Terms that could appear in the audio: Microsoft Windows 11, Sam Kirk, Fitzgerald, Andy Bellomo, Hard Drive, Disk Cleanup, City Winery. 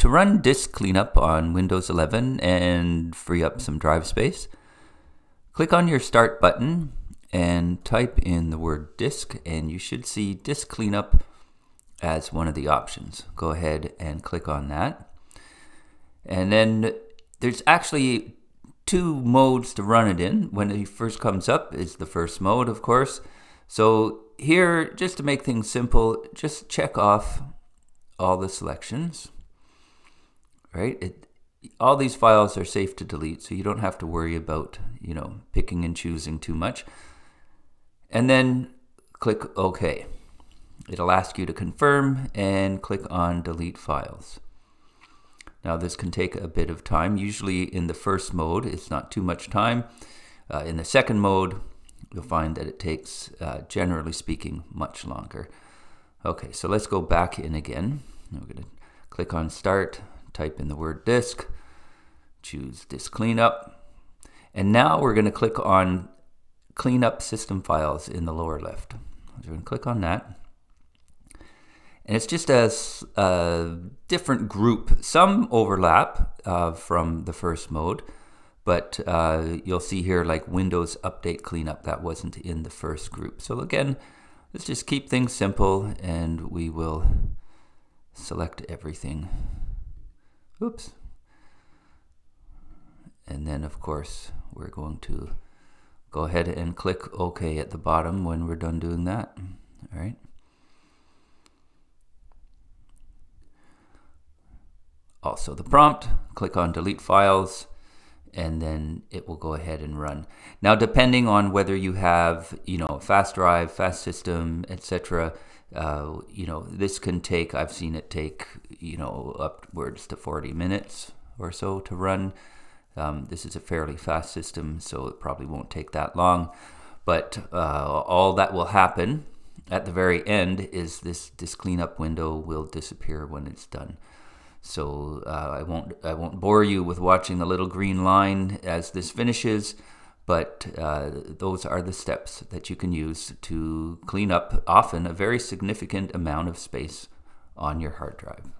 to run Disk Cleanup on Windows 11 and free up some drive space, click on your Start button and type in the word disk, and you should see Disk Cleanup as one of the options. Go ahead and click on that. And then there's actually two modes to run it in. When it first comes up is the first mode, of course. So here, just to make things simple, just check off all the selections, right? All these files are safe to delete, so you don't have to worry about, you know, picking and choosing too much. And then click OK. It'll ask you to confirm and click on Delete Files. Now this can take a bit of time. Usually in the first mode, it's not too much time. In the second mode, you'll find that it takes, generally speaking, much longer. Okay, so let's go back in again. We're going to click on Start, type in the word disk, choose Disk Cleanup, and now we're going to click on Clean Up System Files in the lower left. So we're going to click on that. And it's just a different group. Some overlap from the first mode, but you'll see here like Windows Update Cleanup, that wasn't in the first group. So again, let's just keep things simple and we will select everything. Oops. And then of course, we're going to go ahead and click OK at the bottom when we're done doing that, all right? Also the prompt, click on Delete Files, and then it will go ahead and run. Now, depending on whether you have, you know, fast drive, fast system, etc., you know, this can take, I've seen it take, you know, upwards to 40 minutes or so to run. This is a fairly fast system, so it probably won't take that long. But all that will happen at the very end is this cleanup window will disappear when it's done. So I won't bore you with watching the little green line as this finishes, but those are the steps that you can use to clean up often a very significant amount of space on your hard drive.